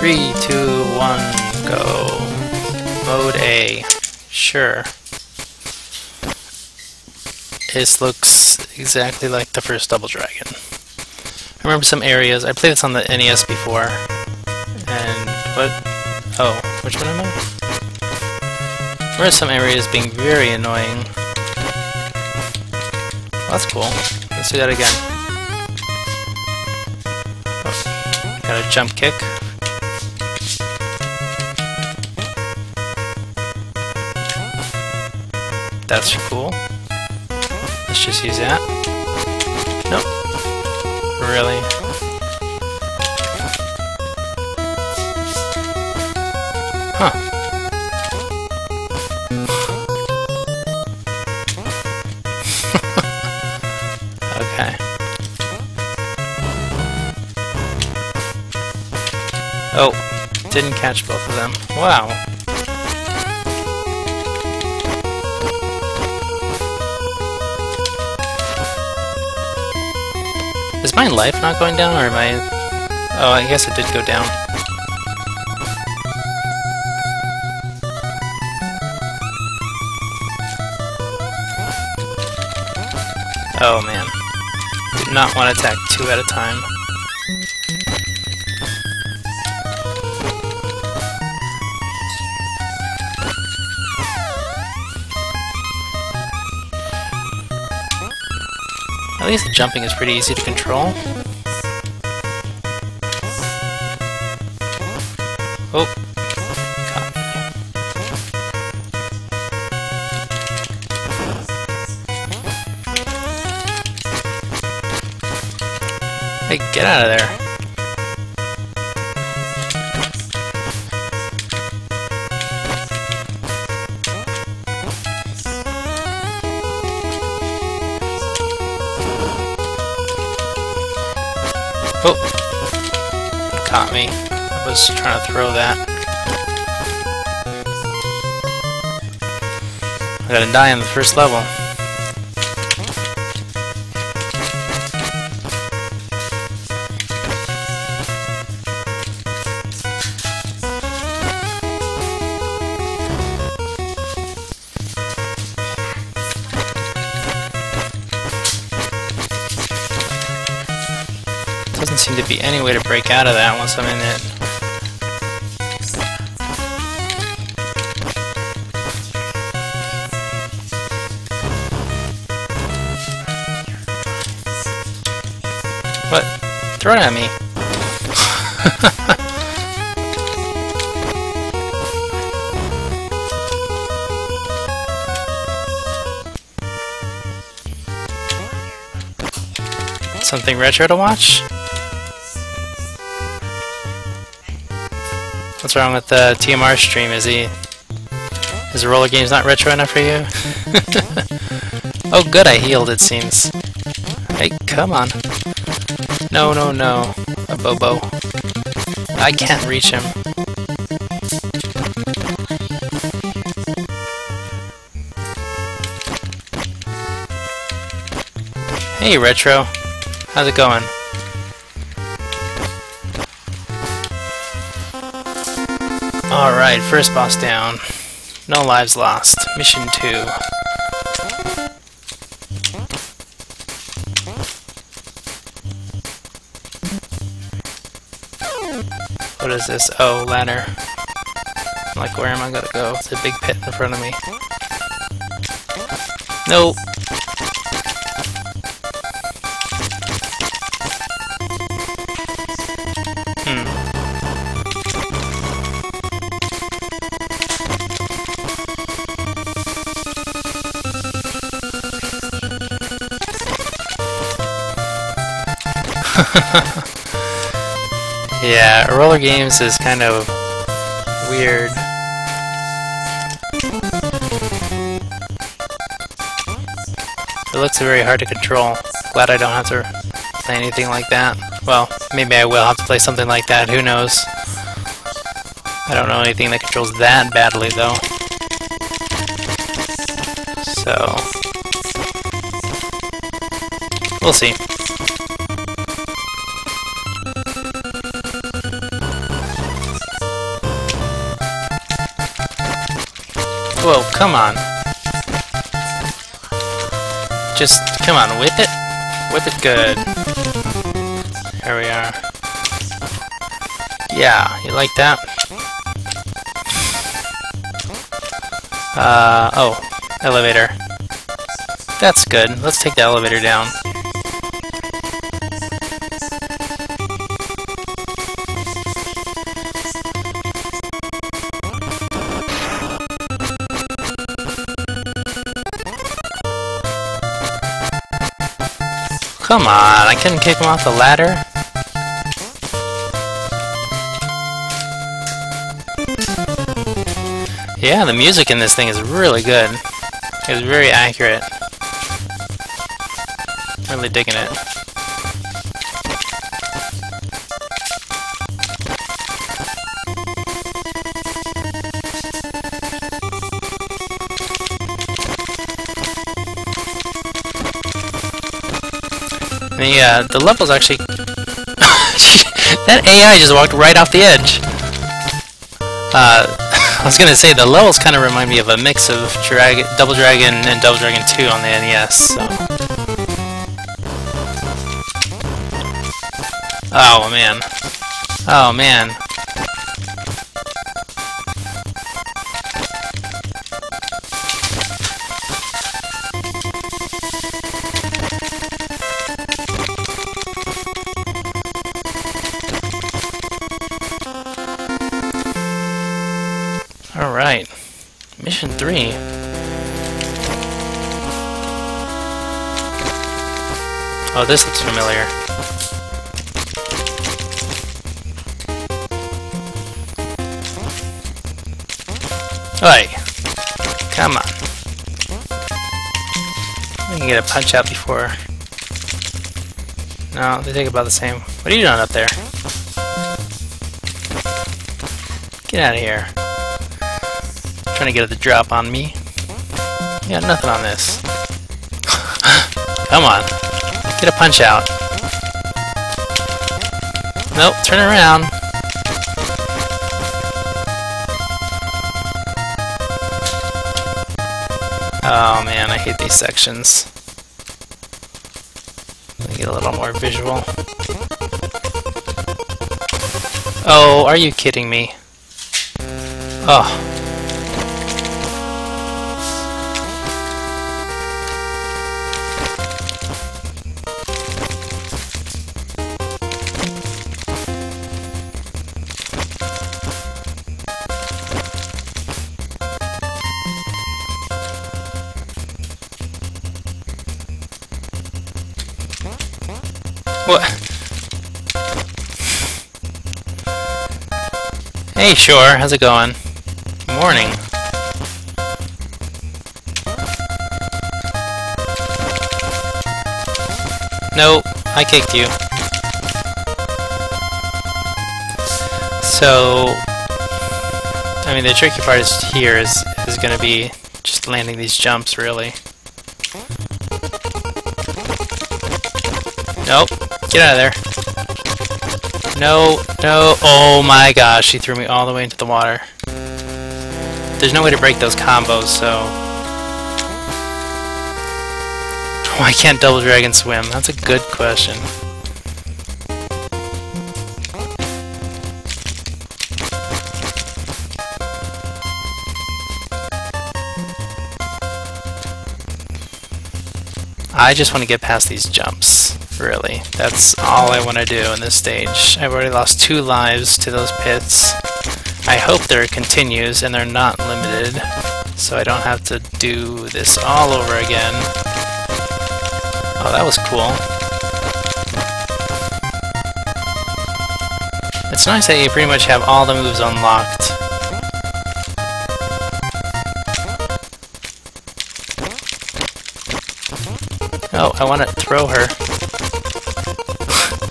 3, 2, 1, go. Mode A. Sure. This looks exactly like the first Double Dragon. I remember some areas. I played this on the NES before. And what? Oh, which one am I? I remember some areas being very annoying. Well, that's cool. Let's do that again. Oh, got a jump kick. That's cool. Let's just use that. Nope. Really? Huh. Okay. Oh, didn't catch both of them. Wow. Is my life not going down, or am I... Oh, I guess it did go down. Oh, man. Did not want to attack two at a time. At least the jumping is pretty easy to control. Oh. Caught me. Hey, get out of there. Oh! Caught me. I was trying to throw that. I gotta die on the first level. Doesn't seem to be any way to break out of that once I'm in it. What? Throw it at me. Something retro to watch? What's wrong with the TMR stream? Is the Roller Games not retro enough for you? Oh good, I healed it seems. Hey, come on. No, no, no. Abobo. I can't reach him. Hey Retro. How's it going? Alright, first boss down. No lives lost. Mission 2. What is this? Oh, ladder. I'm like, where am I gonna go? It's a big pit in front of me. Nope. Yeah, Roller Games is kind of weird. It looks very hard to control. Glad I don't have to play anything like that. Well, maybe I will have to play something like that, who knows. I don't know anything that controls that badly though. So... we'll see. Whoa, come on. Just, come on, whip it. Whip it good. Here we are. Yeah, you like that? Oh, elevator. That's good. Let's take the elevator down. Come on, I couldn't kick him off the ladder. Yeah, the music in this thing is really good. It's very accurate. Really digging it. The levels actually... that AI just walked right off the edge. I was gonna say, the levels kind of remind me of a mix of Double Dragon and Double Dragon 2 on the NES, so... Oh, man. Oh, man. Alright, mission 3. Oh, this looks familiar. Hey, come on. We can get a punch out before... No, they take about the same. What are you doing up there? Get out of here. Trying to get the drop on me. You got nothing on this. Come on. Get a punch out. Nope, turn around. Oh man, I hate these sections. Let me get a little more visual. Oh, are you kidding me? Oh. What? Hey, Shore, how's it going? Morning. No, I kicked you. So, I mean, the tricky part is here is going to be just landing these jumps, really. Nope. Get out of there. No, no, oh my gosh, she threw me all the way into the water. There's no way to break those combos, so... Why can't Double Dragon swim? That's a good question. I just want to get past these jumps. Really, that's all I want to do in this stage. I've already lost 2 lives to those pits. I hope there continues and they're not limited, so I don't have to do this all over again. Oh, that was cool. It's nice that you pretty much have all the moves unlocked. Oh, I want to throw her.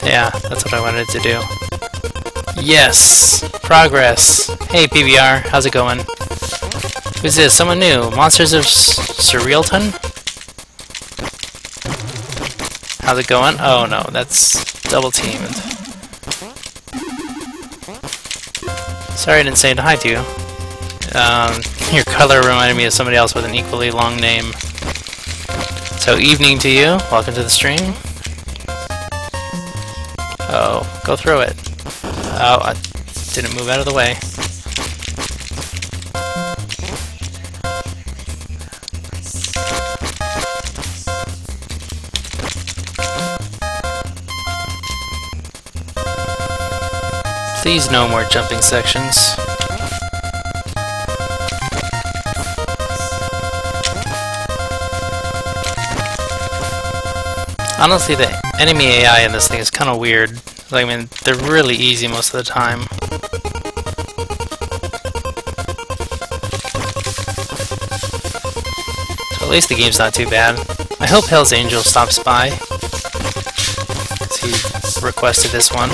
Yeah, that's what I wanted to do. Yes! Progress! Hey, PBR, how's it going? Who's this? Someone new. Monsters of Surrealton? How's it going? Oh no, that's double teamed. Sorry I didn't say hi to you. Your color reminded me of somebody else with an equally long name. So, evening to you. Welcome to the stream. Oh, go through it. Oh, I didn't move out of the way. Please, no more jumping sections. Honestly, the enemy AI in this thing is kind of weird. I mean, they're really easy most of the time. So at least the game's not too bad. I hope Hell's Angel stops by, because he requested this one.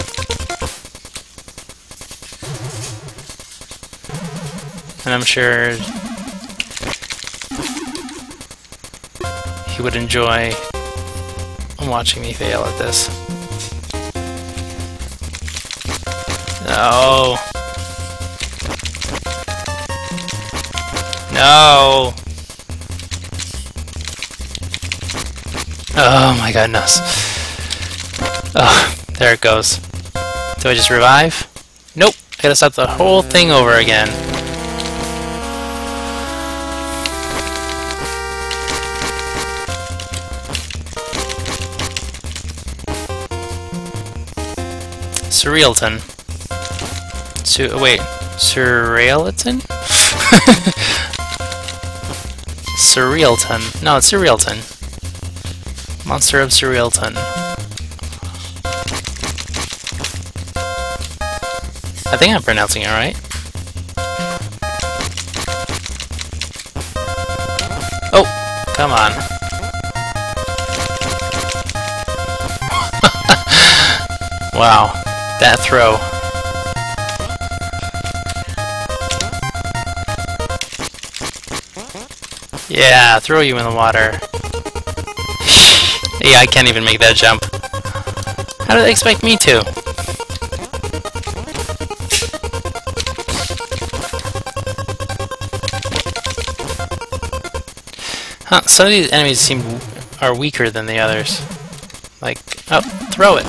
And I'm sure he would enjoy watching me fail at this. No. No. Oh my goodness. Oh, there it goes. Do I just revive? Nope. I gotta start the whole thing over again. Surrealton. Wait, Surrealton? Surrealton. No, it's Surrealton. Monster of Surrealton. I think I'm pronouncing it right. Oh, come on. Wow. That throw. Yeah, throw you in the water. Yeah, I can't even make that jump. How do they expect me to? Huh, some of these enemies are weaker than the others. Like, oh, throw it.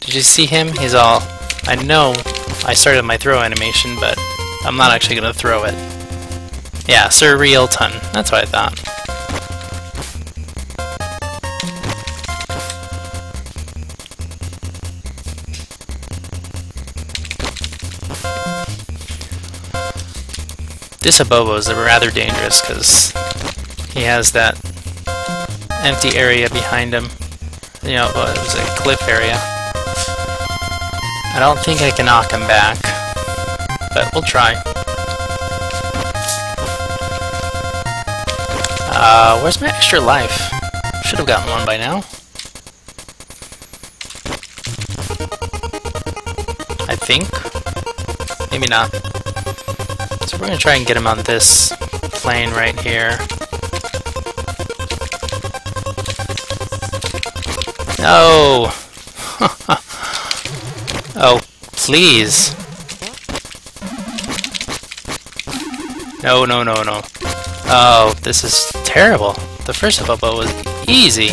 Did you see him? He's all, I know I started my throw animation, but I'm not actually going to throw it. Yeah, Surrealton. That's what I thought. This Abobo is rather dangerous because he has that empty area behind him. You know, well, it was a cliff area. I don't think I can knock him back, but we'll try. Where's my extra life? Should have gotten one by now. I think. Maybe not. So we're gonna try and get him on this plane right here. No! Oh, please. No, no, no, no. Oh, this is terrible. The first Abobo was easy.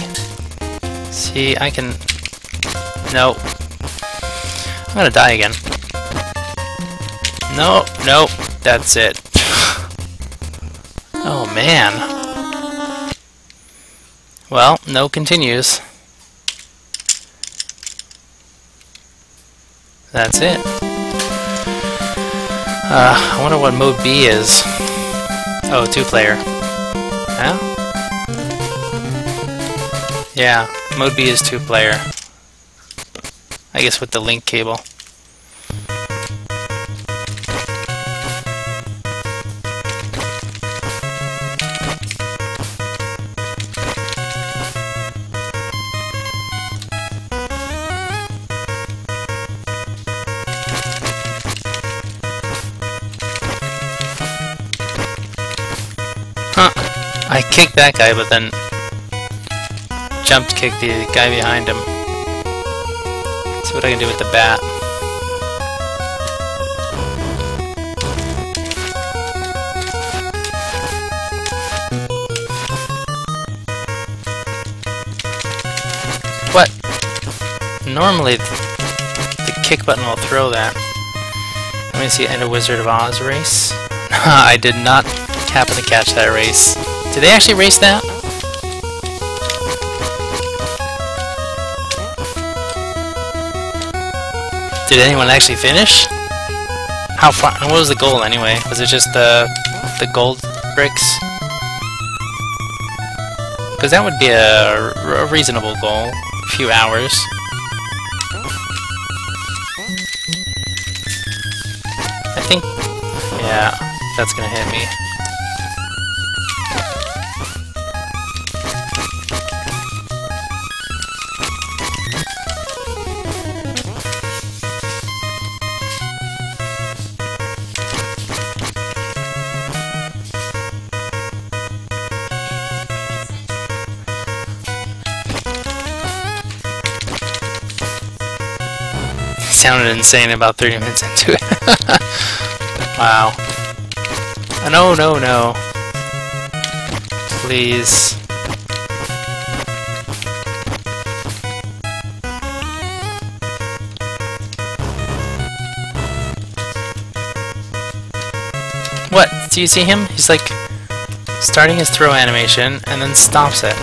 See, I can... No. I'm gonna die again. No, no, that's it. Oh, man. Well, no continues. That's it. I wonder what mode B is. Oh, two-player. Huh? Yeah, mode B is two-player. I guess with the link cable. I kicked that guy, but then jumped kicked the guy behind him. Let's see what I can do with the bat. normally the kick button will throw that. Let me see, and a Wizard of Oz race. I did not happen to catch that race. Did they actually race that? Did anyone actually finish? How far? What was the goal anyway? Was it just the gold bricks? Because that would be a reasonable goal. A few hours. I think. Yeah, that's gonna hit me. Sounded insane about 30 minutes into it. Wow. No, no, no. Please. What? Do you see him? He's like starting his throw animation and then stops it.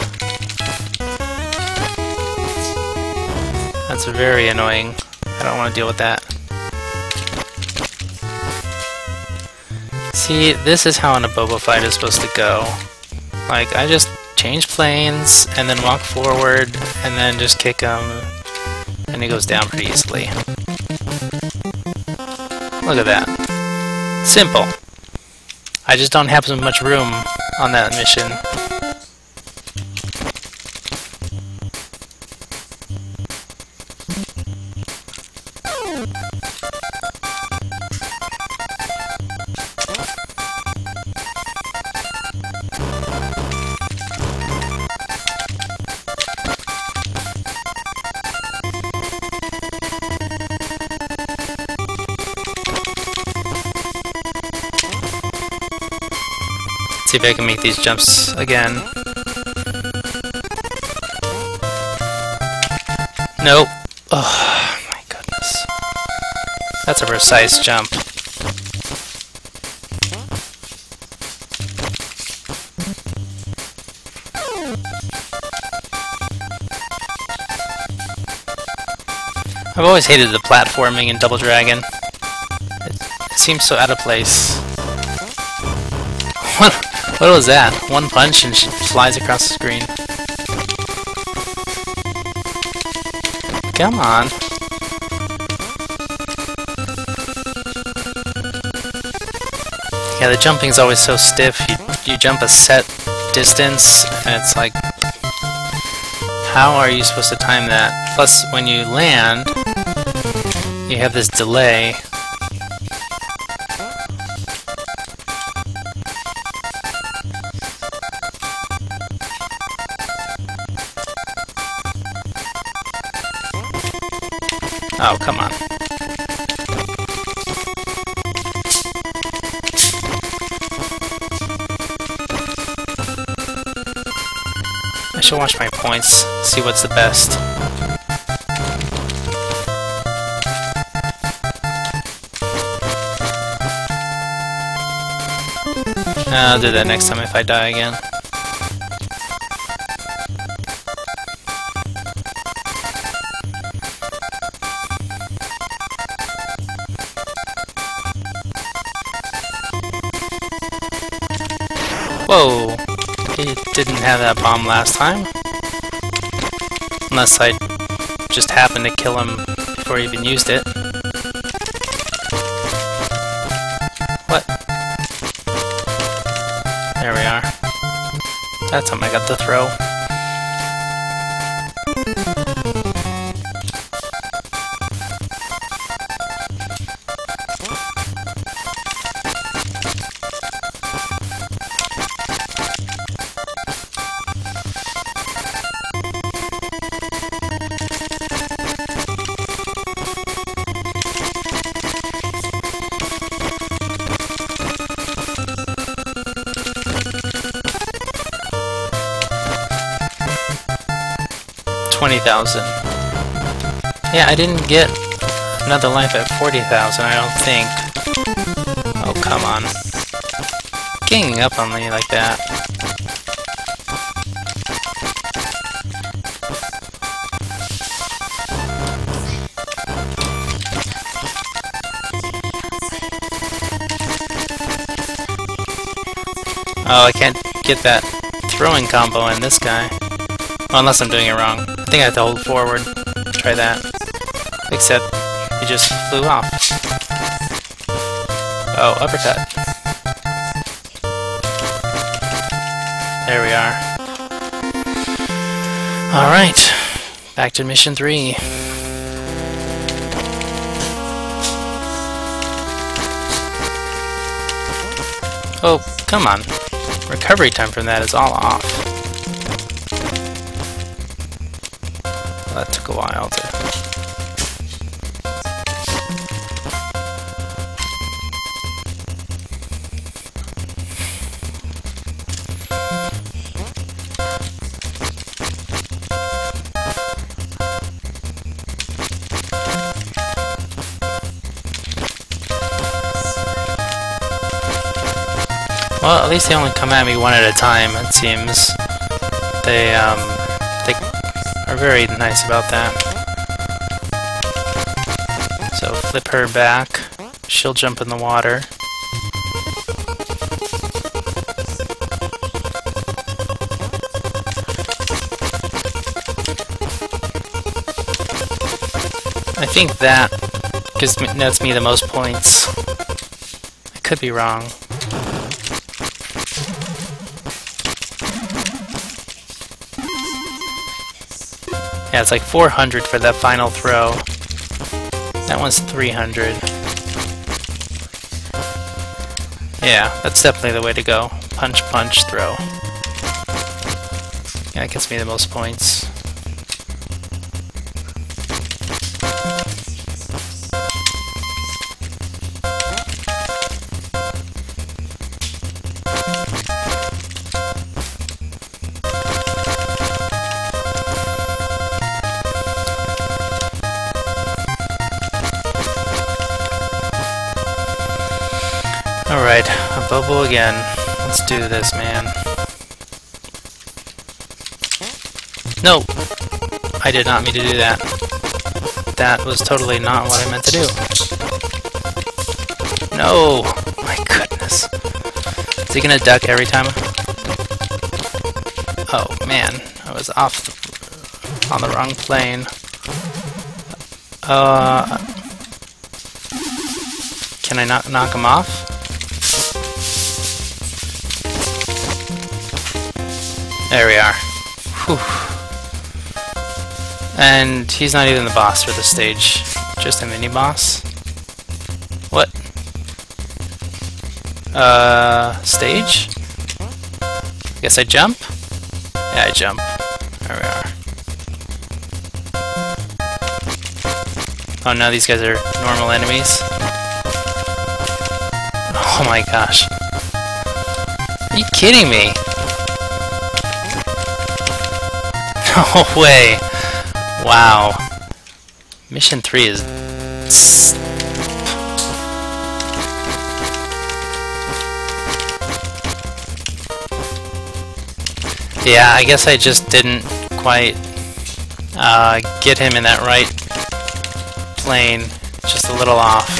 That's very annoying. I don't want to deal with that. See, this is how an Abobo fight is supposed to go. Like, I just change planes, and then walk forward, and then just kick him, and he goes down pretty easily. Look at that. Simple. I just don't have so much room on that mission. See if I can make these jumps again. Nope. Oh my goodness. That's a precise jump. I've always hated the platforming in Double Dragon. It seems so out of place. What was that? One punch and she flies across the screen. Come on. Yeah, the jumping's always so stiff. You jump a set distance, and it's like, how are you supposed to time that? Plus, when you land, you have this delay. Oh, come on. I should watch my points, see what's the best. I'll do that next time if I die again. Whoa! He didn't have that bomb last time. Unless I just happened to kill him before he even used it. What? There we are. That time I got the throw. Yeah, I didn't get another life at 40,000, I don't think. Oh, come on. Ganging up on me like that. Oh, I can't get that throwing combo in this guy. Well, unless I'm doing it wrong. I think I have to hold forward. Try that. Except, he just flew off. Oh, uppercut. There we are. Alright. Back to mission 3. Oh, come on. Recovery time from that is all off. Well, that took a while to... Well, at least they only come at me one at a time, it seems. They are very nice about that. So flip her back. She'll jump in the water. I think that nets me the most points. I could be wrong. Yeah, it's like 400 for that final throw. That one's 300. Yeah, that's definitely the way to go. Punch, punch, throw. Yeah, that gets me the most points. Alright, Abobo again. Let's do this, man. No! I did not mean to do that. That was totally not what I meant to do. No! My goodness. Is he gonna duck every time? Oh, man. I was off on the wrong plane. Can I not knock him off? There we are. Whew. And he's not even the boss for this stage. Just a mini-boss? What? Stage? Guess I jump? Yeah, I jump. There we are. Oh no, these guys are normal enemies. Oh my gosh. Are you kidding me? No way! Wow. Mission 3 is... Yeah, I guess I just didn't quite get him in that right plane. Just a little off.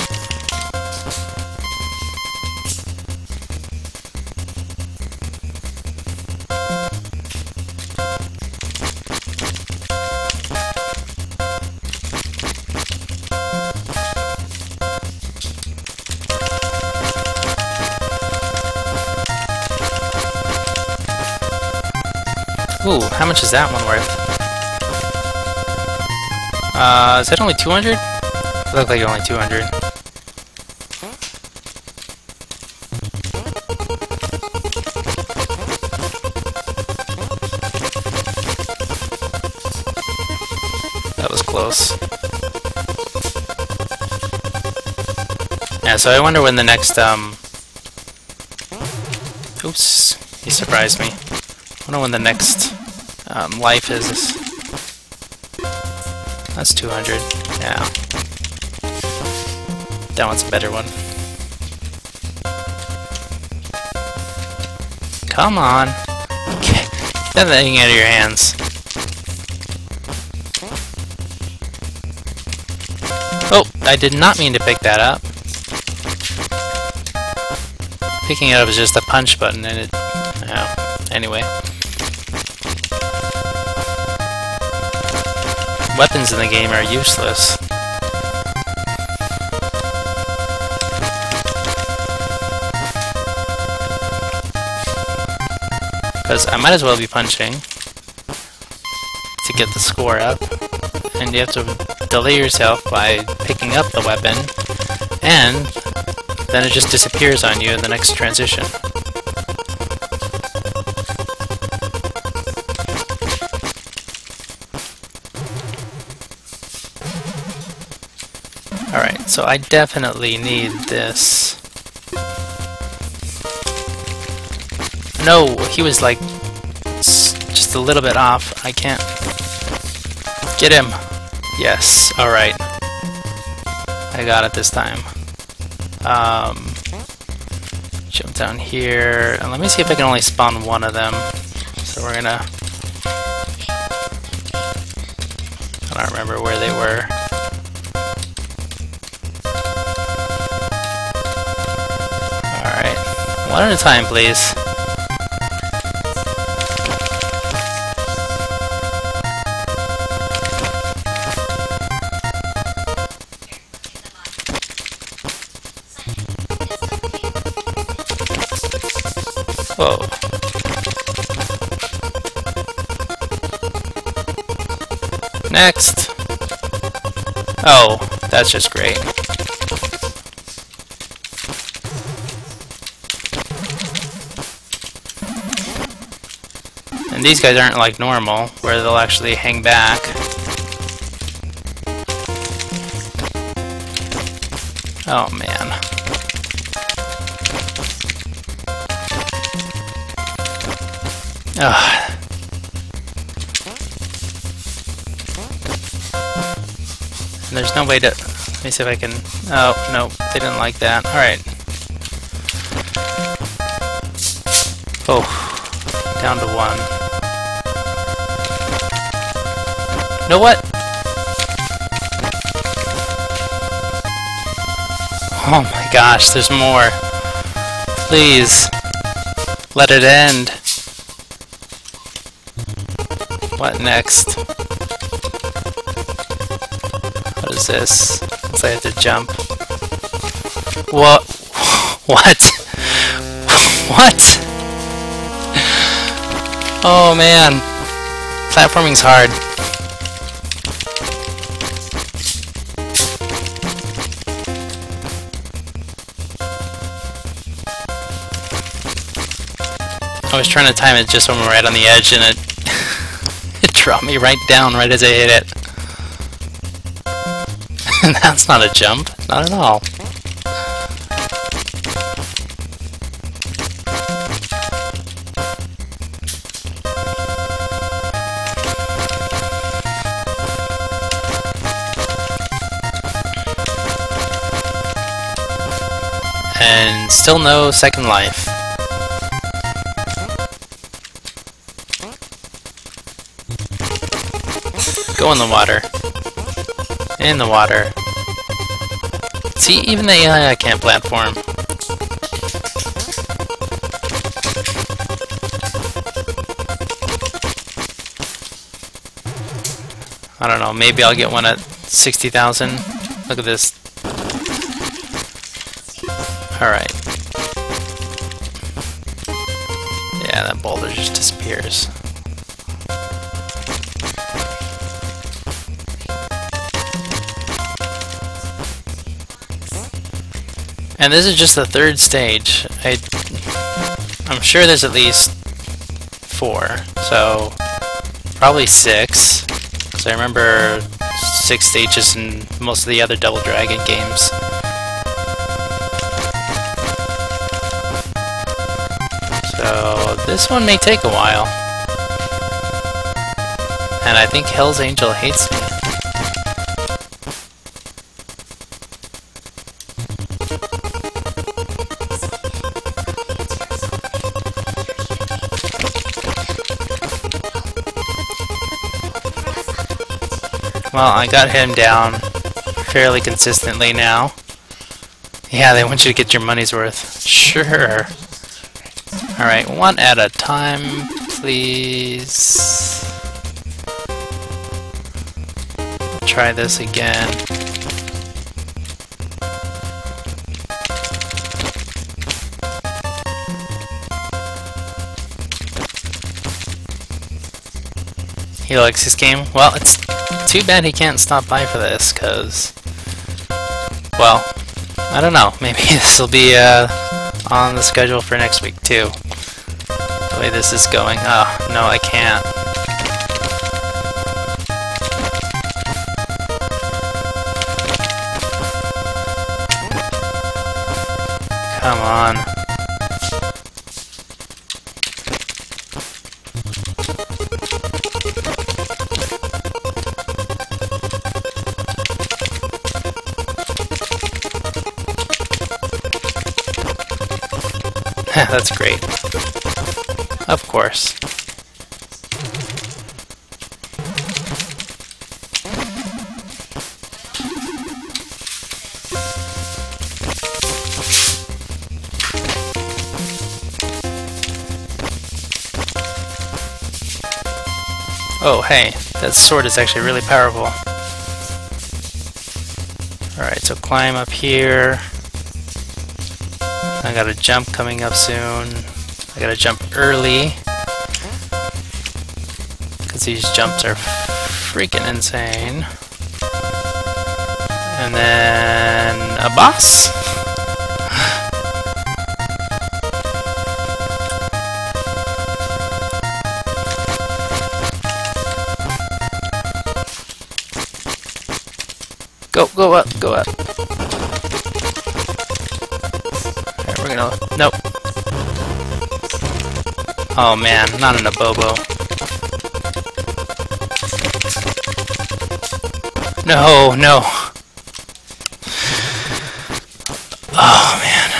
Ooh, how much is that one worth? Is that only 200? It looked like only 200. That was close. Yeah, so I wonder when the next, Oops, he surprised me. I wonder when the next... life is That's 200. Yeah. That one's a better one. Come on! Get that thing out of your hands. Oh, I did not mean to pick that up. Picking it up is just the punch button and it... oh, anyway. Weapons in the game are useless. Because I might as well be punching to get the score up. And you have to delay yourself by picking up the weapon, and then it just disappears on you in the next transition. Alright, so I definitely need this. No, he was like just a little bit off. I can't get him. Yes, alright. I got it this time. Jump down here, and let me see if I can only spawn one of them. So we're gonna... I don't remember where they were. Alright, one at a time, please. Whoa. Next! Oh, that's just great. And these guys aren't like normal, where they'll actually hang back. Oh man. Ugh. And there's no way to... let me see if I can... oh, no, they didn't like that. Alright. Oh. Down to one. You know what? Oh my gosh, there's more. Please. Let it end. What next? What is this? Looks like I have to jump. What? What? What? Oh man. Platforming's hard. I was trying to time it just when we're right on the edge and it dropped me right down right as I hit it. That's not a jump. Not at all. And still no second life. Go in the water. In the water. See, even the AI can't platform. I don't know, maybe I'll get one at 60,000. Look at this. Alright. Yeah, that boulder just disappears. And this is just the third stage. I'm sure there's at least four, so probably six, because I remember six stages in most of the other Double Dragon games. So this one may take a while. And I think Hell's Angel hates me. Well, I got him down fairly consistently now. Yeah, they want you to get your money's worth. Sure. Alright, one at a time, please. Try this again. He likes this game. Well, it's too bad he can't stop by for this, because, well, I don't know. Maybe this will be on the schedule for next week, too. The way this is going. Oh, no, I can't. Come on. That's great. Of course. Oh, hey, that sword is actually really powerful. Alright, so climb up here. I got a jump coming up soon. I gotta jump early, because these jumps are freaking insane. And then a boss? Go up, go up. Nope. Oh man, not an Abobo. No, no. Oh man.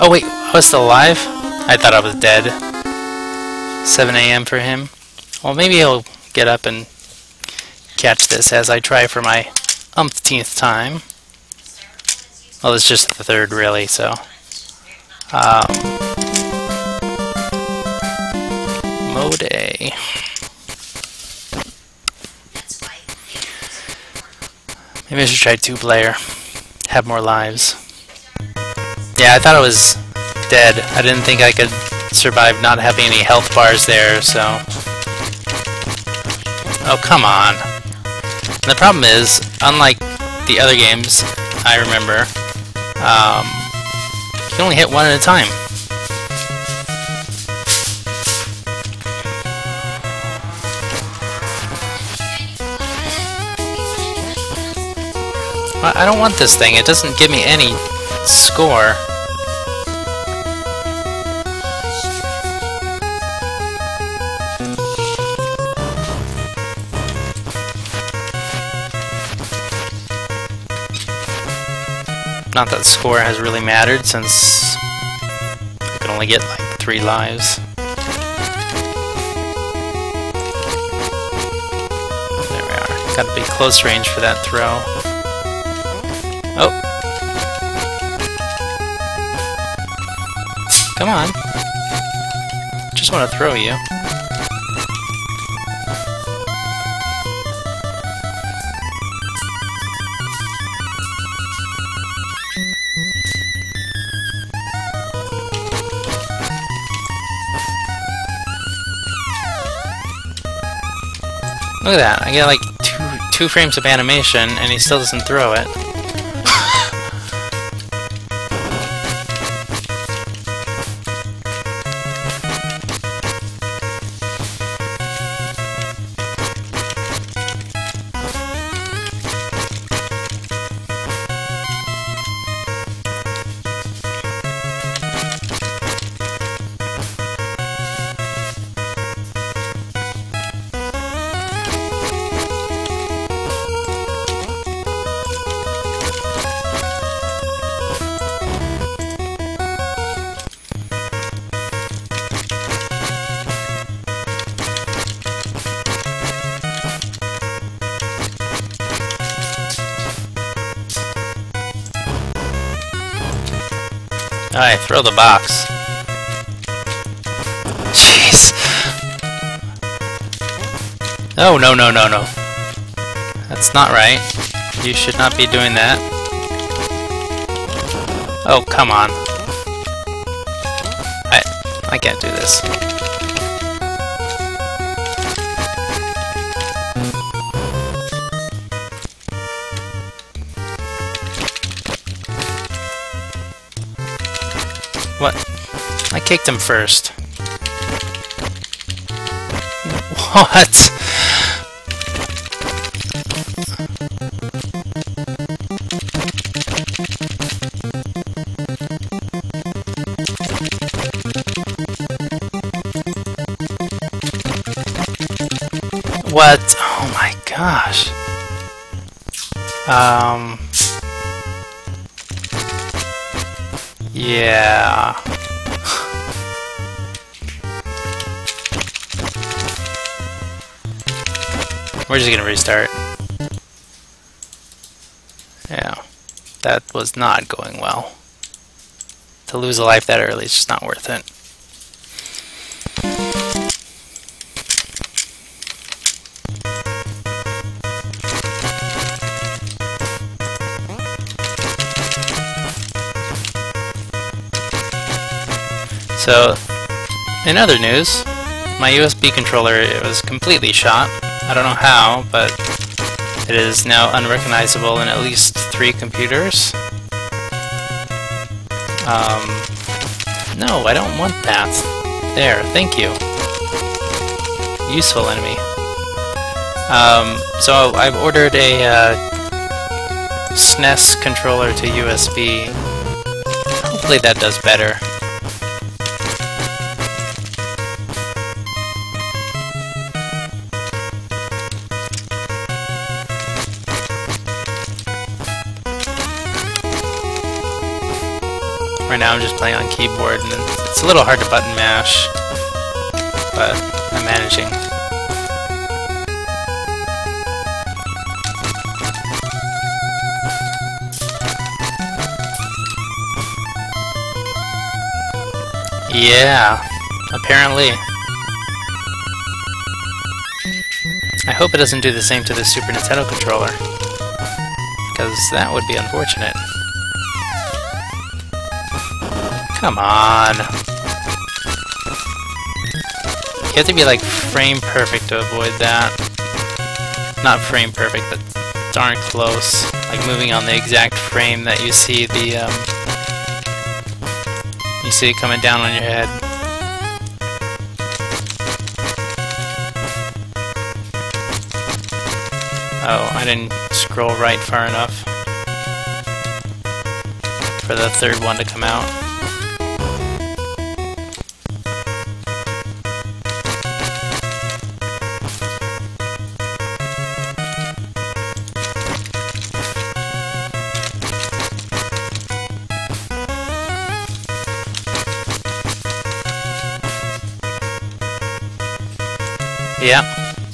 Oh wait, I was still alive? I thought I was dead. 7 a.m. for him. Well, maybe he'll get up and catch this as I try for my umpteenth time. Well, it's just the third, really, so. Mode A. Maybe I should try 2-player. Have more lives. Yeah, I thought I was dead. I didn't think I could survive not having any health bars there, so. Oh, come on. And the problem is, unlike the other games I remember, you can only hit one at a time. I don't want this thing. It doesn't give me any score. Not that score has really mattered, since I could only get like 3 lives. There we are. Gotta be close range for that throw. Oh! Come on! Just wanna throw you. Look at that, I get like two frames of animation and he still doesn't throw it. Alright, throw the box. Jeez. Oh, no, no, no, no. That's not right. You should not be doing that. Oh, come on. I can't do this. What? I kicked him first. What? What? Oh my gosh. Yeah. We're just gonna restart. Yeah. That was not going well. To lose a life that early is just not worth it. So, in other news, my USB controller, it was completely shot. I don't know how, but it is now unrecognizable in at least 3 computers. No, I don't want that. There, thank you. Useful enemy. So I've ordered a SNES controller to USB. Hopefully that does better. Right now I'm just playing on keyboard, and it's a little hard to button mash, but I'm managing. Yeah, apparently. I hope it doesn't do the same to the Super Nintendo controller, because that would be unfortunate. Come on. You have to be like frame perfect to avoid that. Not frame perfect, but darn close. Like moving on the exact frame that you see the you see it coming down on your head. Oh, I didn't scroll right far enough for the third one to come out.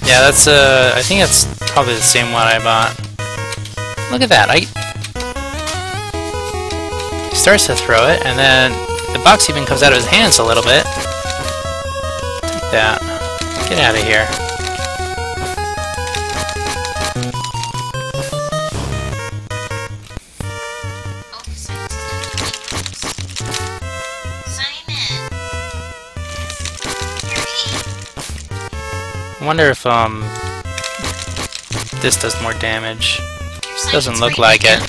Yeah, that's I think that's probably the same one I bought. Look at that! He starts to throw it, and then the box even comes out of his hands a little bit. Like that. Get out of here. I wonder if this does more damage. Doesn't look like it.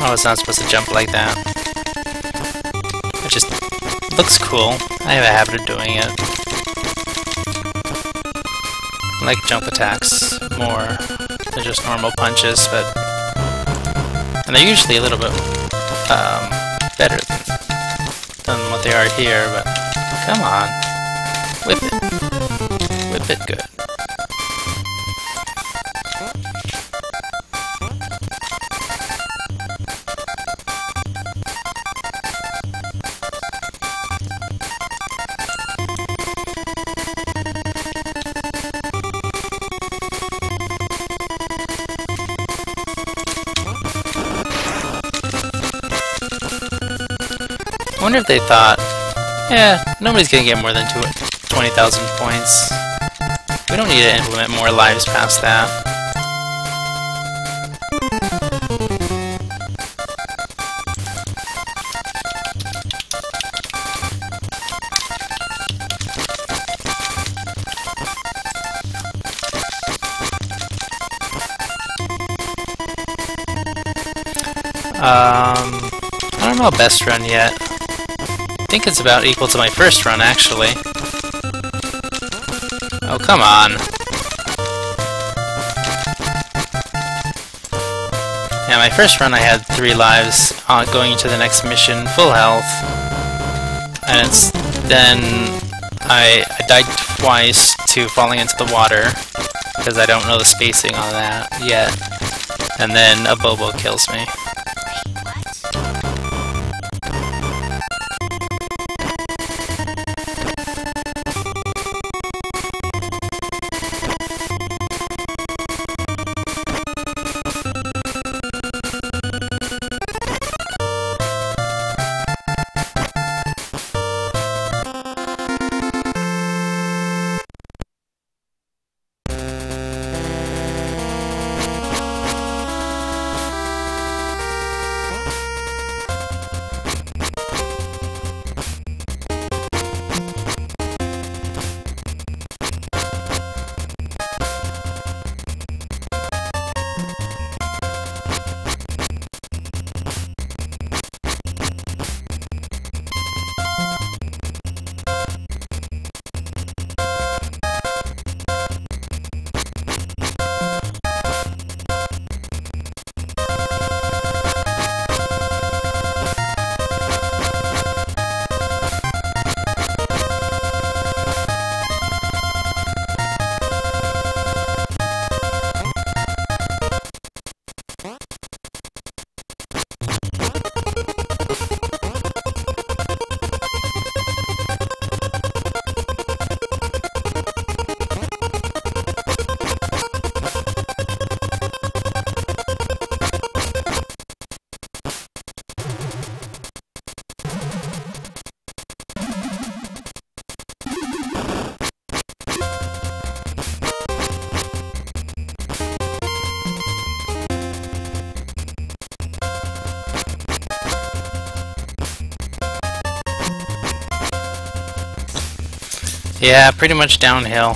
I was not supposed to jump like that. It just looks cool. I have a habit of doing it. I like jump attacks more than just normal punches, but... and they're usually a little bit better than what they are here, but come on. Whip it. Whip it good. I wonder if they thought, yeah, nobody's gonna get more than 20,000 points. We don't need to implement more lives past that. I don't know best run yet. I think it's about equal to my first run, actually. Oh, come on. Yeah, my first run I had 3 lives going into the next mission, full health. And it's, then I died twice to falling into the water, because I don't know the spacing on that yet. And then Abobo kills me. Yeah, pretty much downhill.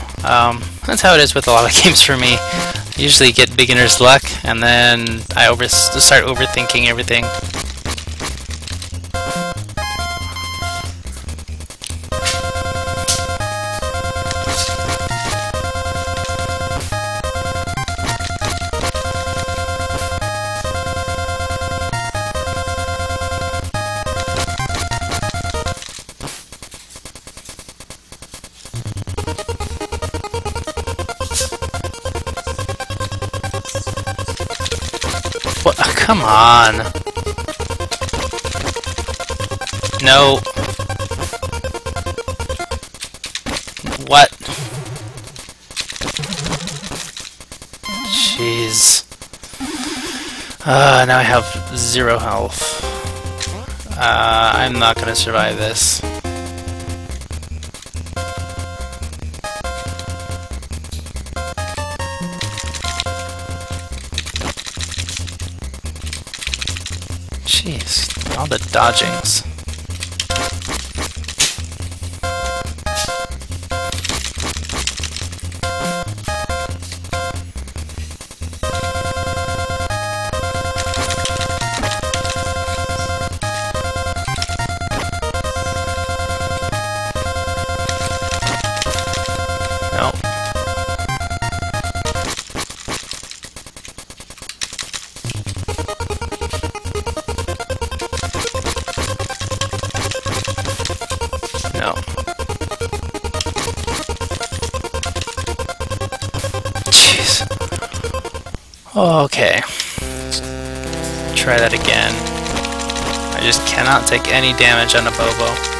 That's how it is with a lot of games for me. I usually get beginner's luck, and then I start overthinking everything. Come on. No. What? Jeez. Now I have 0 health. I'm not gonna survive this. Jeez, all the dodgings. Okay. Let's try that again. I just cannot take any damage on Abobo.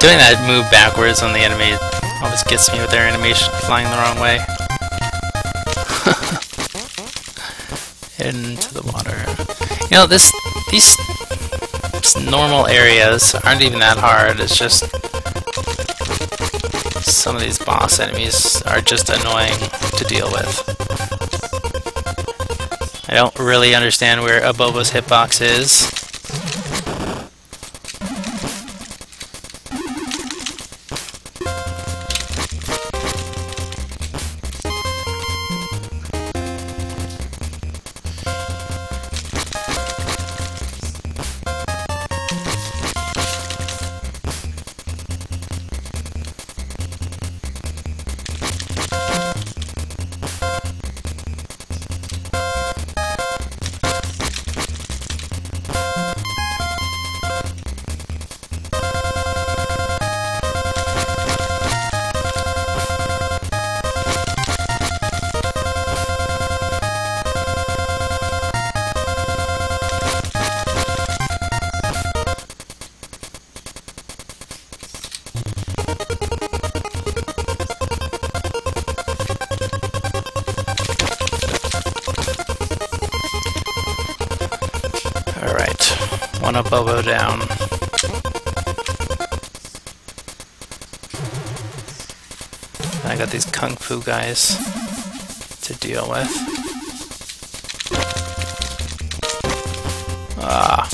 Doing that move backwards on the enemy always gets me with their animation flying the wrong way. Into the water. You know, these normal areas aren't even that hard, it's just some of these boss enemies are just annoying to deal with. I don't really understand where Abobo's hitbox is. Abobo down. I got these kung fu guys to deal with. Ah.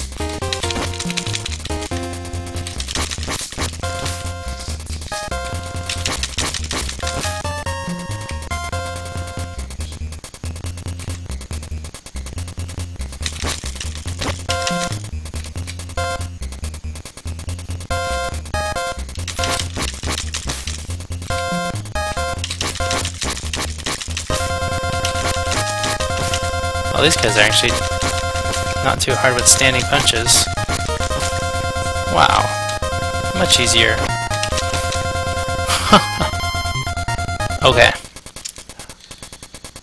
Well, these guys are actually not too hard with standing punches. Wow. Much easier. Okay.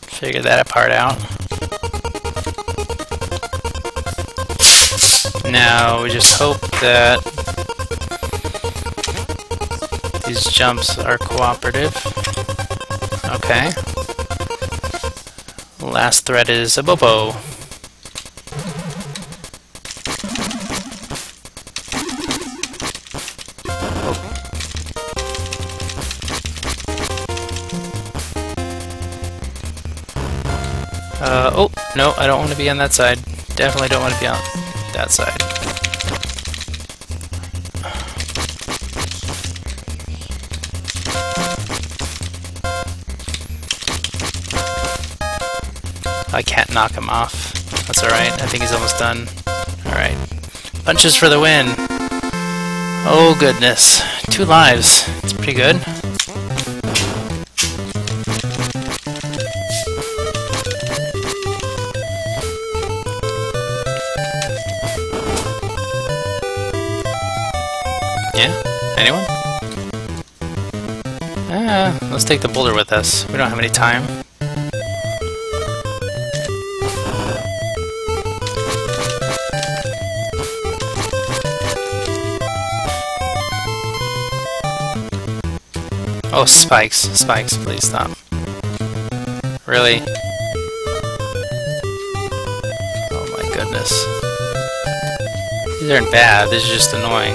Figure that part out. Now, we just hope that these jumps are cooperative. Okay. Last threat is Abobo. Oh, no, I don't want to be on that side. Definitely don't want to be on that side. I can't knock him off. That's alright. I think he's almost done. Alright. Punches for the win! Oh goodness. 2 lives. It's pretty good. Yeah? Anyone? Let's take the boulder with us. We don't have any time. Oh, spikes. Spikes, please stop. Really? Oh my goodness. These aren't bad, these are just annoying.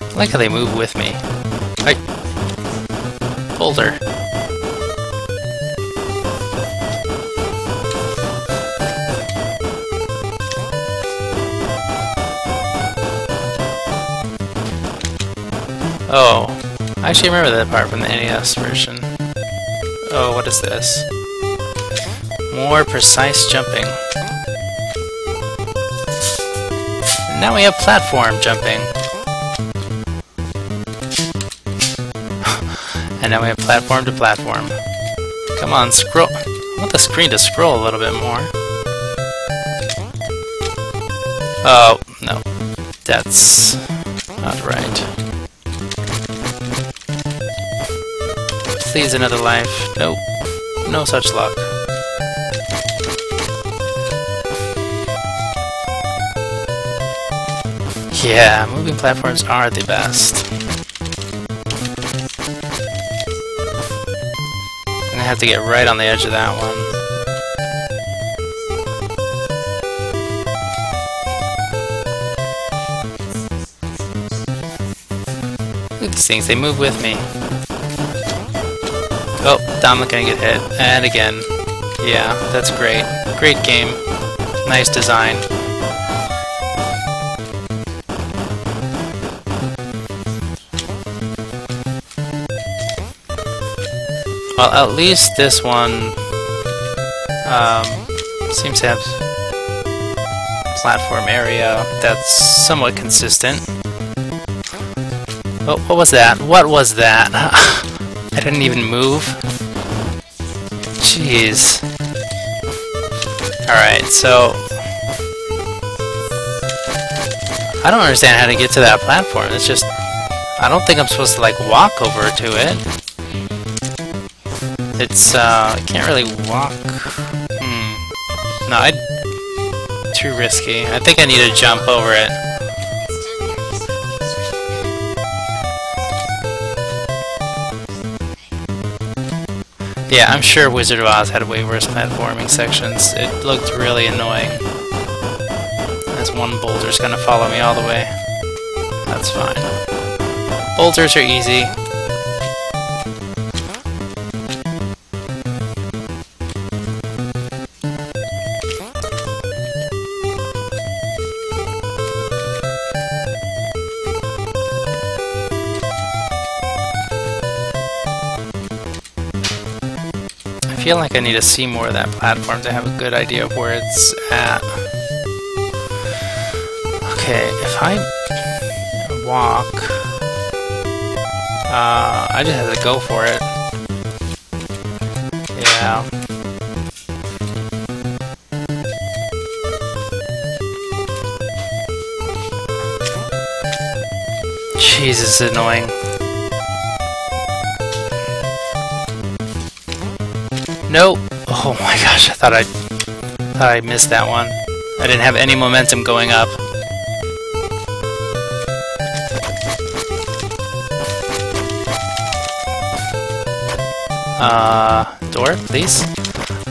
I like how they move with me. Like... boulder. Oh, I actually remember that part from the NES version. Oh, what is this? More precise jumping. And now we have platform jumping. And now we have platform to platform. Come on, scroll. I want the screen to scroll a little bit more. Oh, no. That's not right. Please, another life. Nope. No such luck. Yeah, moving platforms are the best. And I have to get right on the edge of that one. These things, they move with me. Oh, Dominic gonna get hit. And again. Yeah, that's great. Great game. Nice design. Well, at least this one seems to have platform area that's somewhat consistent. Oh, what was that? What was that? I didn't even move. Jeez. Alright, so I don't understand how to get to that platform. It's just, I don't think I'm supposed to like walk over to it. It's I can't really walk. Hmm. No, too risky. I think I need to jump over it. Yeah, I'm sure Wizard of Oz had way worse platforming sections. It looked really annoying. This one boulder's gonna follow me all the way. That's fine. Boulders are easy. I feel like I need to see more of that platform to have a good idea of where it's at. Okay, if I walk, I just have to go for it. Yeah. Jesus, annoying. Nope. Oh my gosh, I thought I missed that one. I didn't have any momentum going up. Door, please?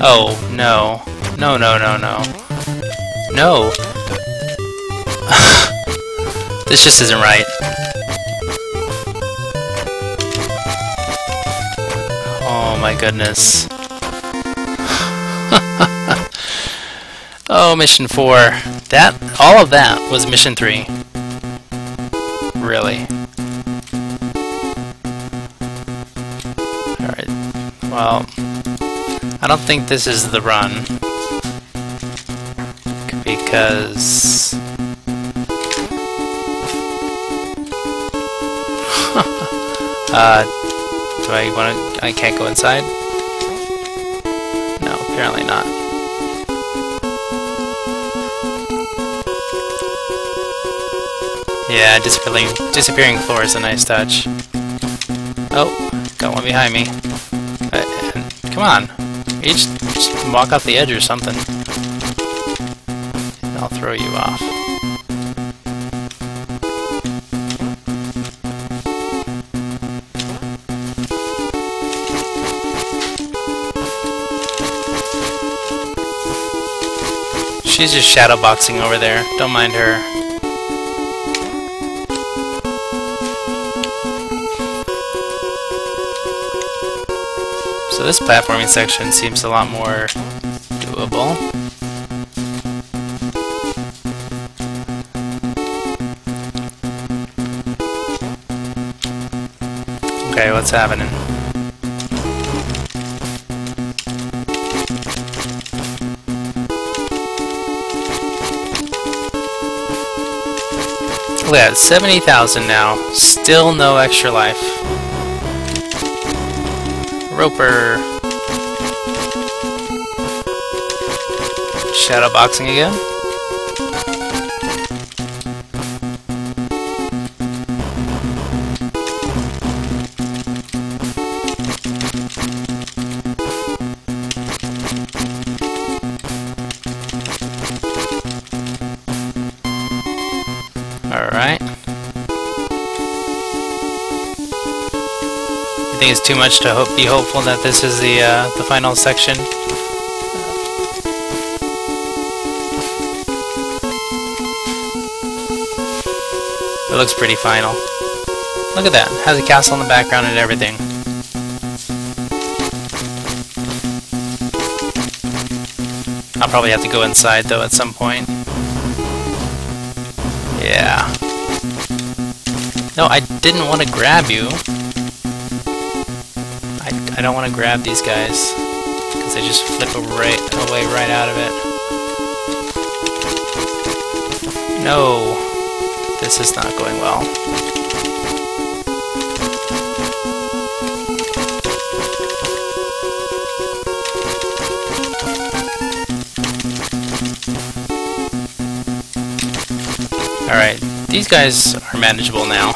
Oh, no. No, no, no, no. No! This just isn't right. Oh my goodness. Oh, mission 4. That, all of that was mission 3. Really. Alright. Well, I don't think this is the run. Because do I wanna, I can't go inside? No, apparently not. Yeah, disappearing floor is a nice touch. Oh, got one behind me. Come on. You just walk off the edge or something. And I'll throw you off. She's just shadowboxing over there. Don't mind her. So this platforming section seems a lot more doable. Okay, what's happening? Look at that, 70,000 now. Still no extra life. Roper. Shadow boxing again. I think it's too much to hope, be hopeful that this is the final section. It looks pretty final. Look at that. It has a castle in the background and everything. I'll probably have to go inside though at some point. Yeah. No, I didn't want to grab you. I don't want to grab these guys because they just flip away right out of it. No, this is not going well. Alright, these guys are manageable now.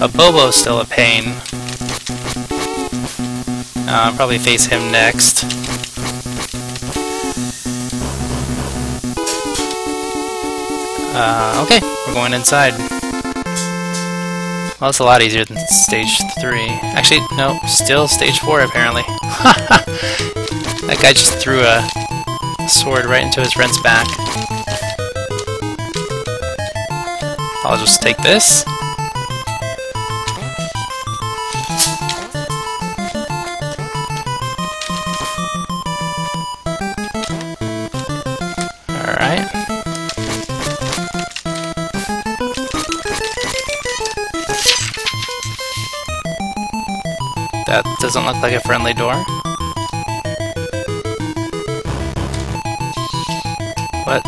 Abobo's still a pain. I'll probably face him next. Okay, we're going inside. Well, it's a lot easier than stage 3. Actually, no, still stage 4 apparently. That guy just threw a sword right into his friend's back. I'll just take this. That doesn't look like a friendly door. What?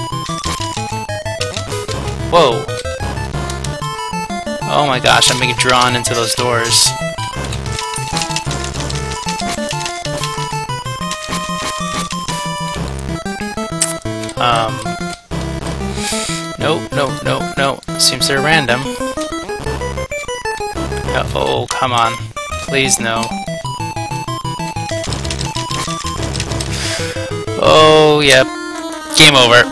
Whoa! Oh my gosh, I'm being drawn into those doors. No. Seems they're random. Oh, come on. Please, no. Oh, yep. Game over.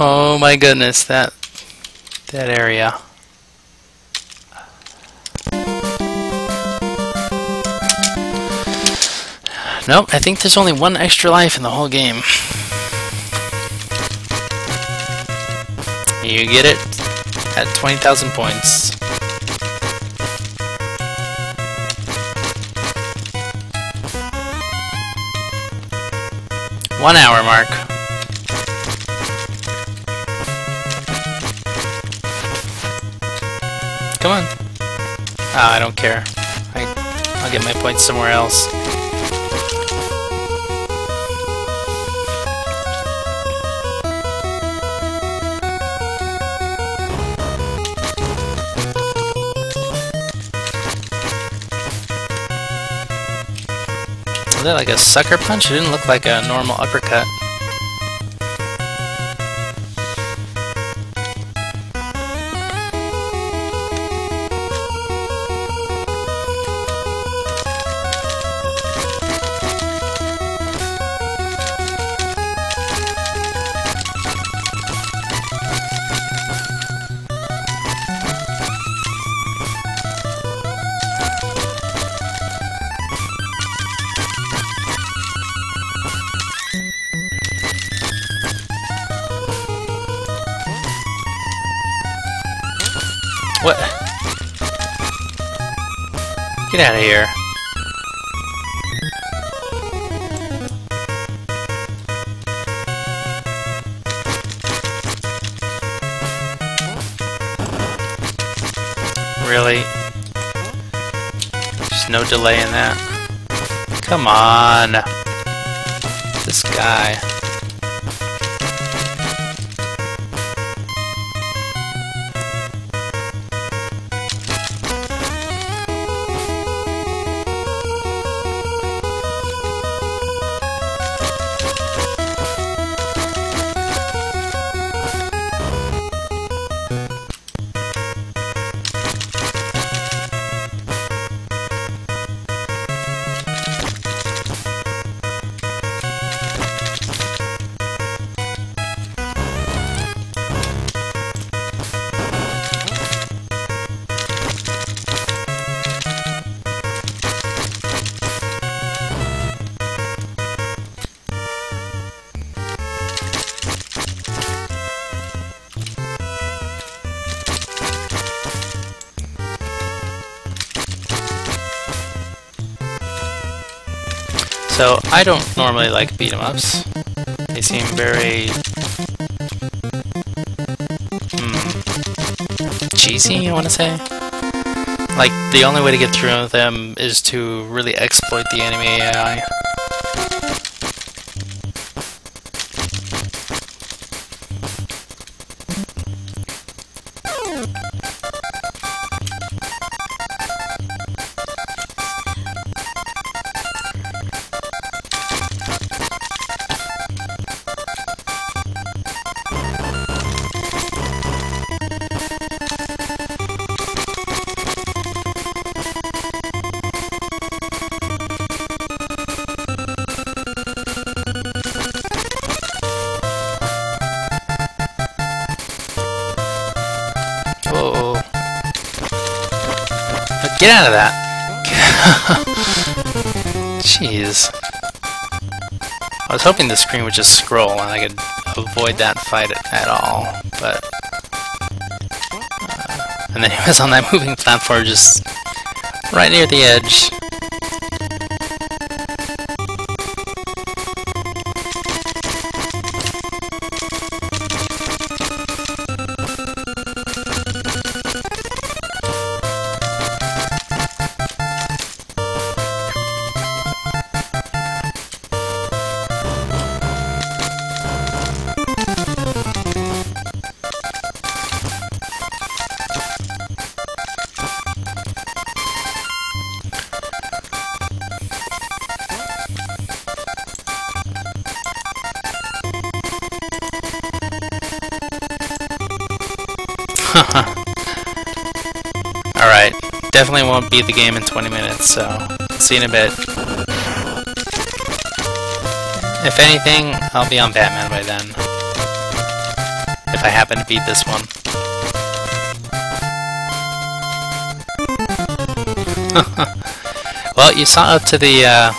Oh my goodness, that area. Nope, I think there's only one extra life in the whole game. You get it? At 20,000 points. One hour mark. Come on. Ah, I don't care. I'll get my points somewhere else. Was that like a sucker punch? It didn't look like a normal uppercut. What? Get out of here. really. There's no delay in that. Come on! This guy. So, I don't normally like beat-em-ups. They seem very... cheesy, I want to say? Like, the only way to get through them is to really exploit the enemy AI. Get out of that! Jeez. I was hoping the screen would just scroll and I could avoid that fight at all, but... and then he was on that moving platform just right near the edge. Alright, definitely won't beat the game in 20 minutes, so see you in a bit. If anything, I'll be on Batman by then. If I happen to beat this one. Well, you saw up to the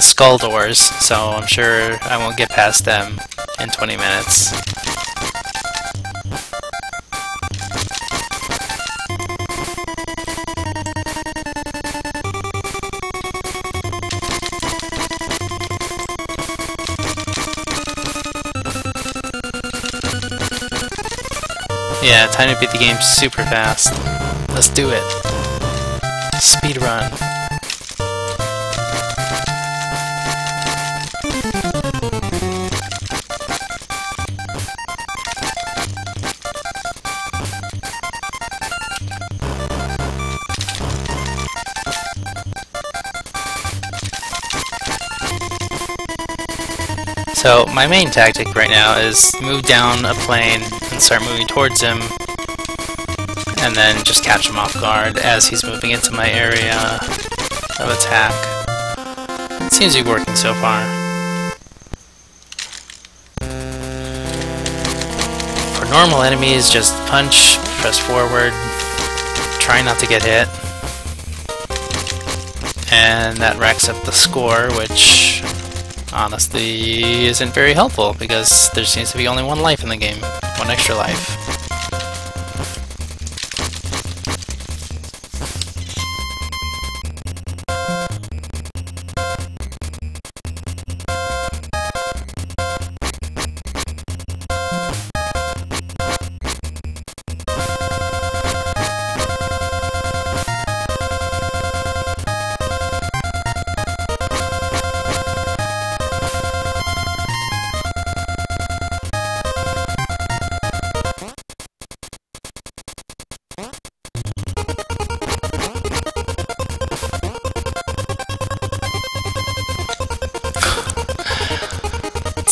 skull doors, so I'm sure I won't get past them in 20 minutes. Yeah, time to beat the game super fast. Let's do it. Speedrun. So, my main tactic right now is move down a plane and start moving towards him, and then just catch him off guard as he's moving into my area of attack. It seems to be working so far. For normal enemies, just punch, press forward, try not to get hit, and that racks up the score, which... honestly, isn't very helpful because there seems to be only one life in the game, one extra life.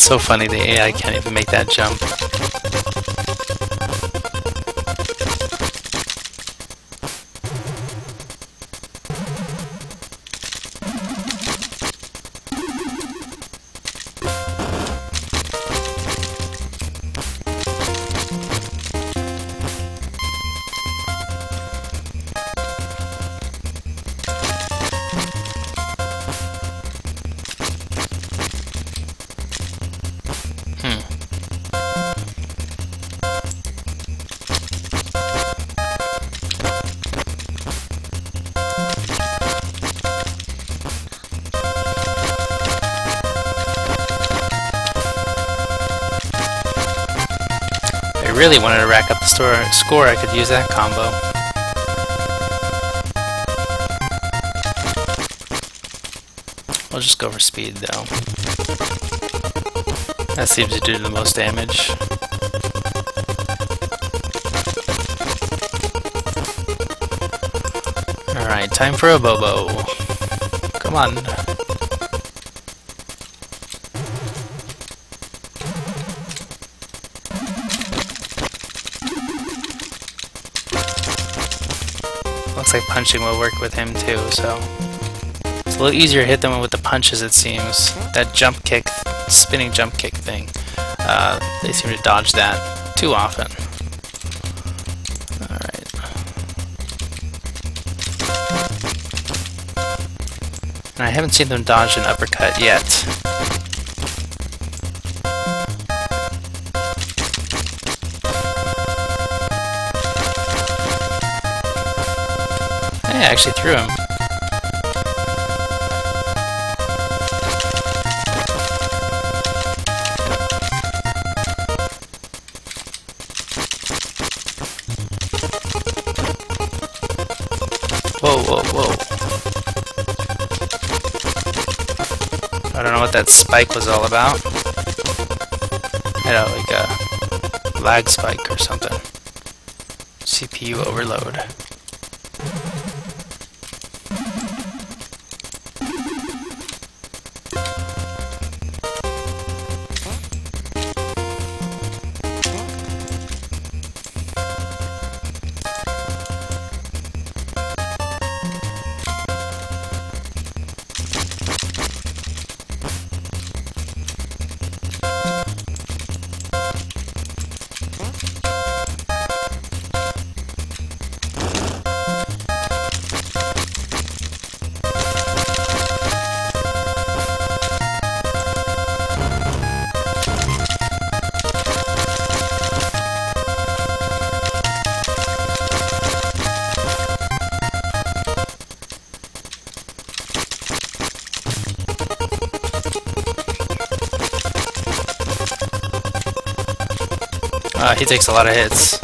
so funny the AI can't even make that jump. I really wanted to rack up the score, I could use that combo. I'll just go for speed though. That seems to do the most damage. Alright, time for Abobo. Come on. Looks like punching will work with him too, so it's a little easier to hit them with the punches, it seems. That jump kick, spinning jump kick thing, they seem to dodge that too often. Alright. And I haven't seen them dodge an uppercut yet. Yeah, I actually threw him. Whoa, whoa, whoa. I don't know what that spike was all about. I had like a lag spike or something. CPU overload. He takes a lot of hits.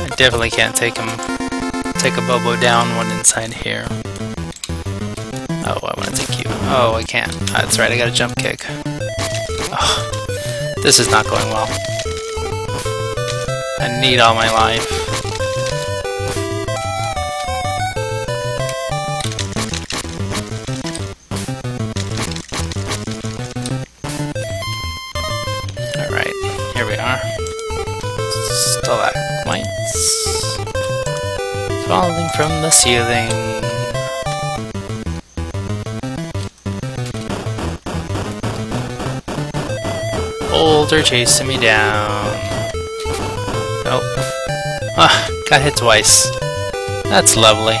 I definitely can't take Abobo down one inside here. Oh, I want to take you. Oh, I can't. That's right, I got a jump kick. Oh, this is not going well. I need all my life. Falling from the ceiling. Boulder chasing me down. Nope. Ah, got hit twice. That's lovely.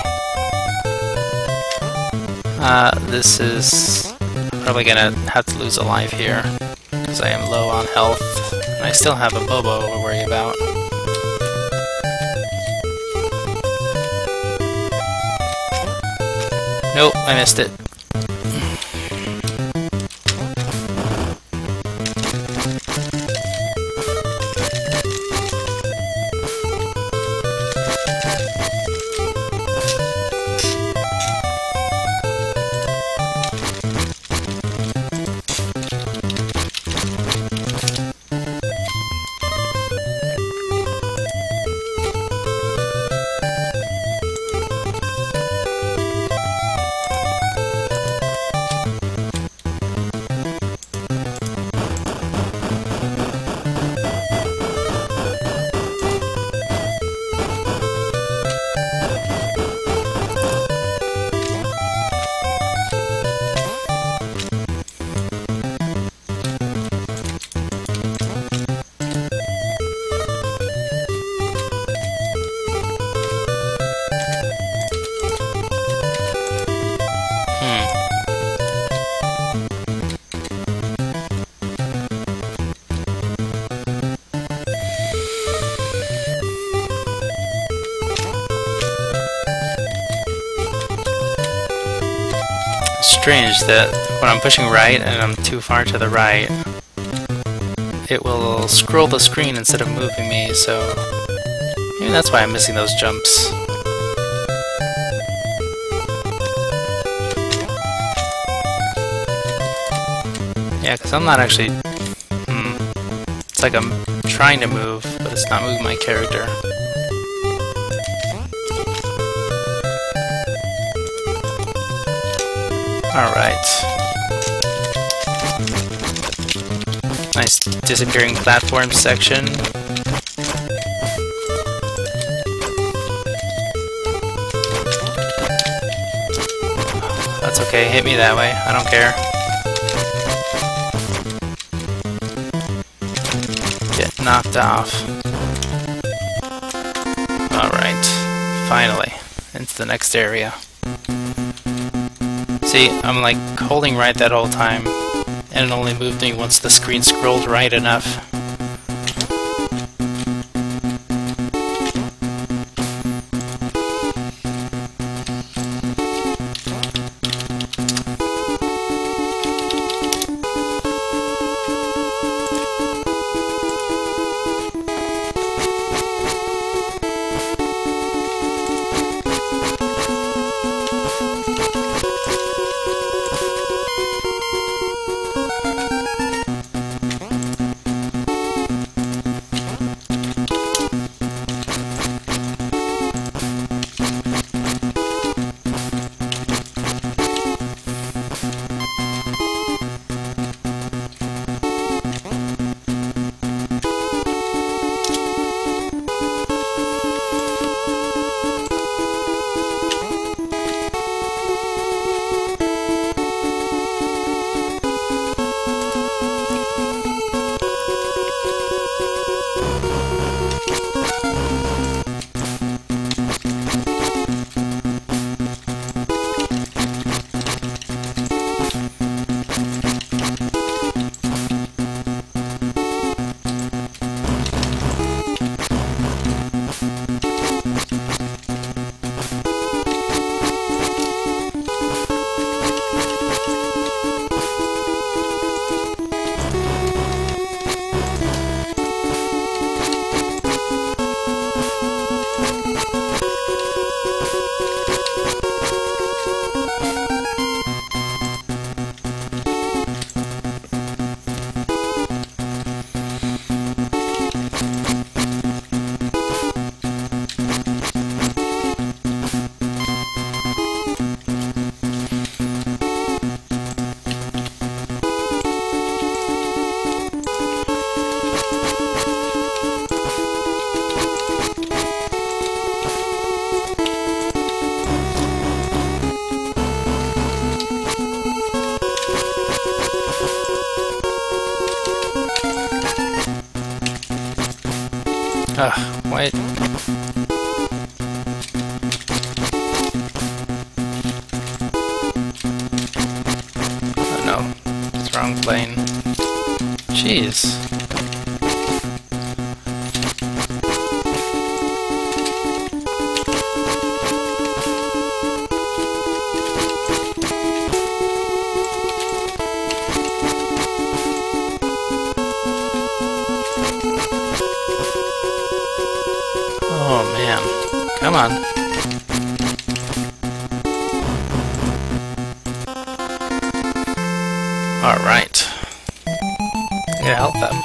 This is probably gonna have to lose a life here, because I am low on health, and I still have Abobo to worry about. Nope, I missed it. strange that when I'm pushing right and I'm too far to the right, it will scroll the screen instead of moving me, so maybe that's why I'm missing those jumps. Yeah, because I'm not actually... It's like I'm trying to move, but it's not moving my character. Alright. Nice disappearing platform section. That's okay, hit me that way. I don't care. Get knocked off. Alright. Finally. Into the next area. See, I'm like holding right that whole time, and it only moved me once the screen scrolled right enough. Ugh, wait. Oh no, it's the wrong plane. Jeez. Oh man, come on. Alright. I'm gonna help them.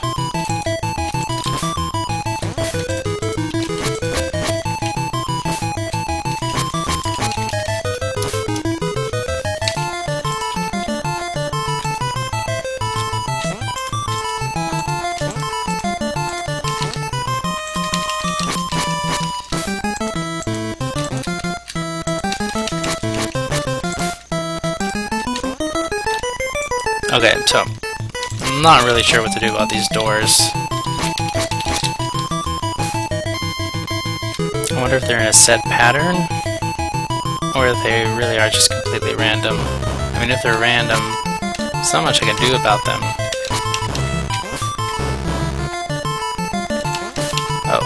Okay, so I'm not really sure what to do about these doors. I wonder if they're in a set pattern, or if they really are just completely random. I mean, if they're random, there's not much I can do about them. Oh.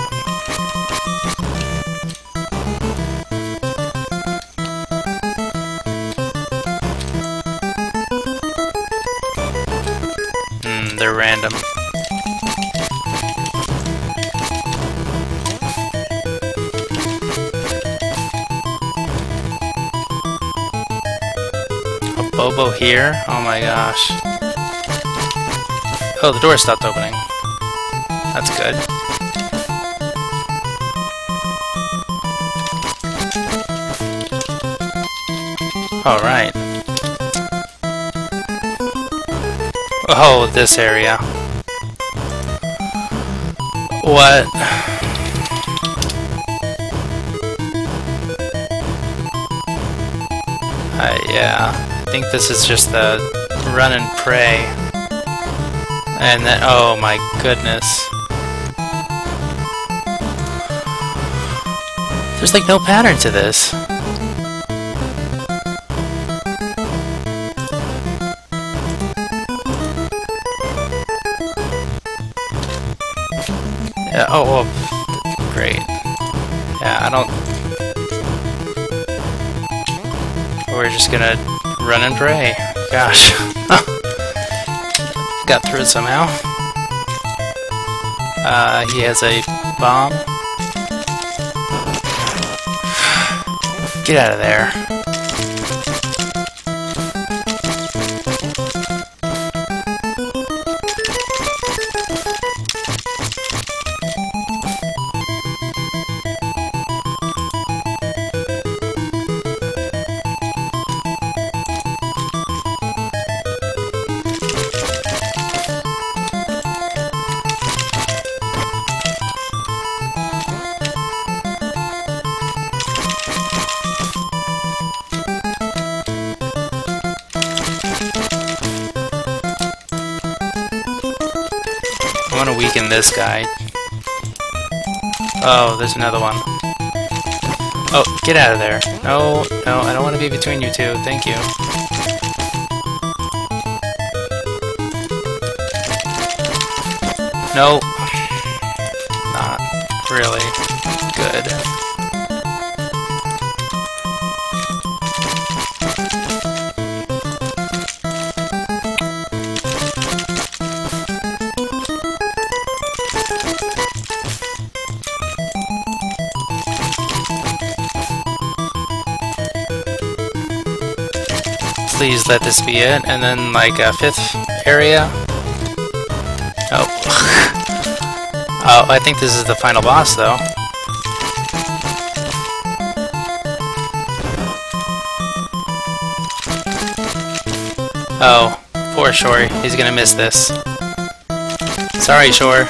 they're random. Abobo here? Oh my gosh. Oh, the door stopped opening. That's good. Alright. Oh, this area. What? Yeah. I think this is just the run and pray. And then, oh my goodness. There's like no pattern to this. Yeah, oh, oh, great. Yeah, I don't... We're just gonna run and pray. Gosh. Got through it somehow. He has a bomb. Get out of there. I want to weaken this guy. Oh, there's another one. Oh, get out of there. No, no, I don't want to be between you two. Thank you. No. Not really good. Please let this be it, and then like a fifth area. Oh. Oh, I think this is the final boss though. Oh, poor Shore, he's gonna miss this. Sorry, Shore.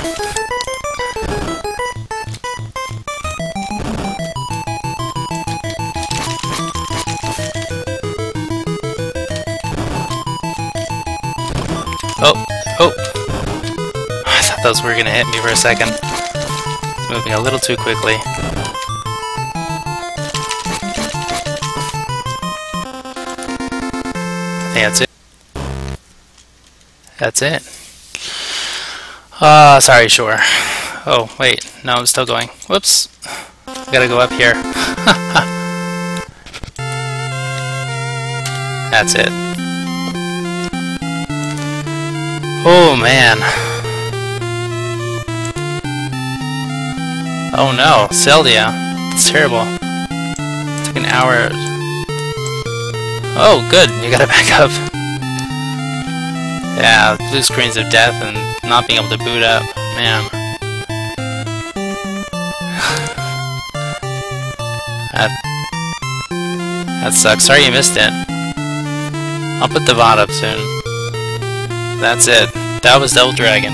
Oh! I thought those were gonna hit me for a second. It's moving a little too quickly. I think that's it. That's it. Sorry, Shore. Oh, wait. No, I'm still going. Whoops. I gotta go up here. That's it. Oh man. Oh no, Zeldia. It's terrible. It took an hour. Oh good, you gotta back up. Yeah, blue screens of death and not being able to boot up. Man. That sucks. Sorry you missed it. I'll put the VOD up soon. That's it. That was Double Dragon.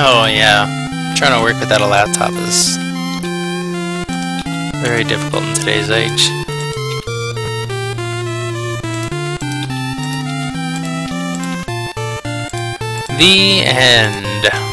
Oh yeah, trying to work without a laptop is very difficult in today's age. The end.